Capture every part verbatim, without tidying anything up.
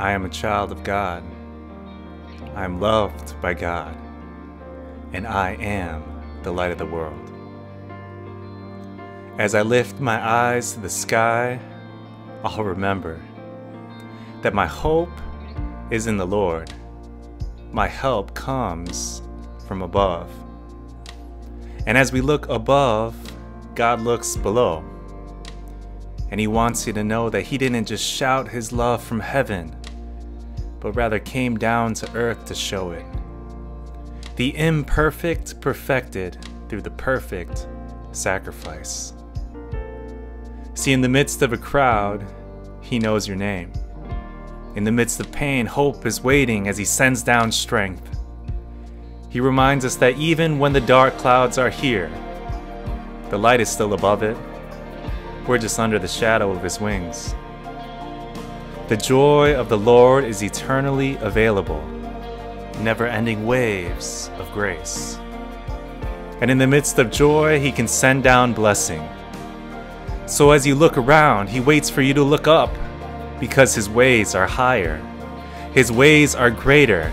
I am a child of God. I am loved by God, and I am the light of the world. As I lift my eyes to the sky, I'll remember that my hope is in the Lord. My help comes from above. And as we look above, God looks below. And He wants you to know that He didn't just shout His love from heaven, but rather came down to earth to show it. The imperfect perfected through the perfect sacrifice. See, in the midst of a crowd, He knows your name. In the midst of pain, hope is waiting as He sends down strength. He reminds us that even when the dark clouds are here, the light is still above it. We're just under the shadow of His wings. The joy of the Lord is eternally available, never-ending waves of grace. And in the midst of joy, He can send down blessing. So as you look around, He waits for you to look up, because His ways are higher, His ways are greater,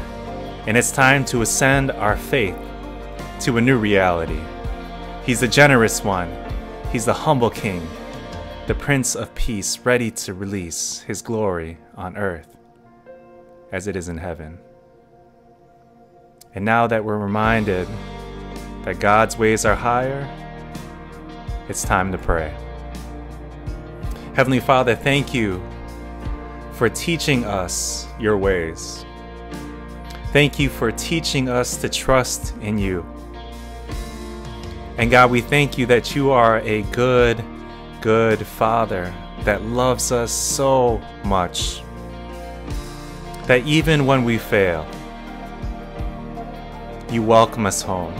and it's time to ascend our faith to a new reality. He's the generous one, He's the humble King, the Prince of Peace, ready to release His glory on earth as it is in heaven. And now that we're reminded that God's ways are higher, it's time to pray. Heavenly Father, thank You for teaching us Your ways. Thank You for teaching us to trust in You. And God, we thank You that You are a good good Father that loves us so much that even when we fail, You welcome us home.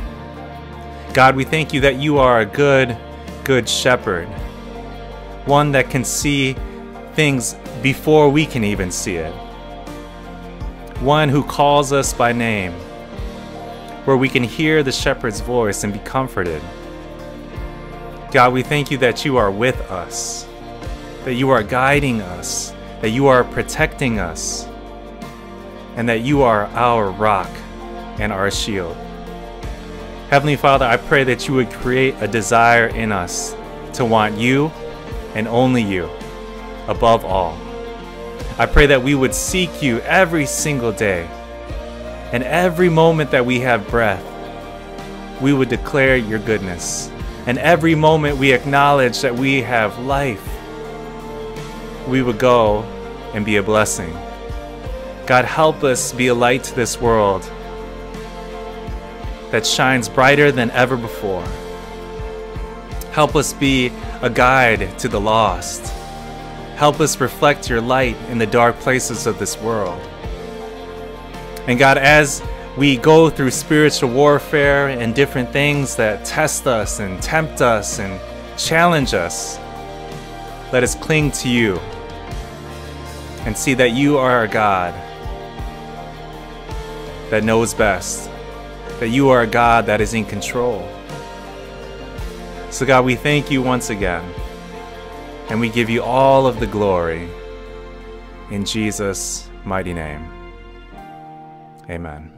God, we thank You that You are a good, good shepherd, one that can see things before we can even see it, one who calls us by name, where we can hear the shepherd's voice and be comforted. God, we thank You that You are with us, that You are guiding us, that You are protecting us, and that You are our rock and our shield. Heavenly Father, I pray that You would create a desire in us to want You and only You above all. I pray that we would seek You every single day, and every moment that we have breath, we would declare Your goodness. And every moment we acknowledge that we have life, we would go and be a blessing. God, help us be a light to this world that shines brighter than ever before. Help us be a guide to the lost. Help us reflect Your light in the dark places of this world. And God, as we go through spiritual warfare and different things that test us and tempt us and challenge us, let us cling to You and see that You are a God that knows best, that You are a God that is in control. So God, we thank You once again, and we give You all of the glory in Jesus' mighty name. Amen.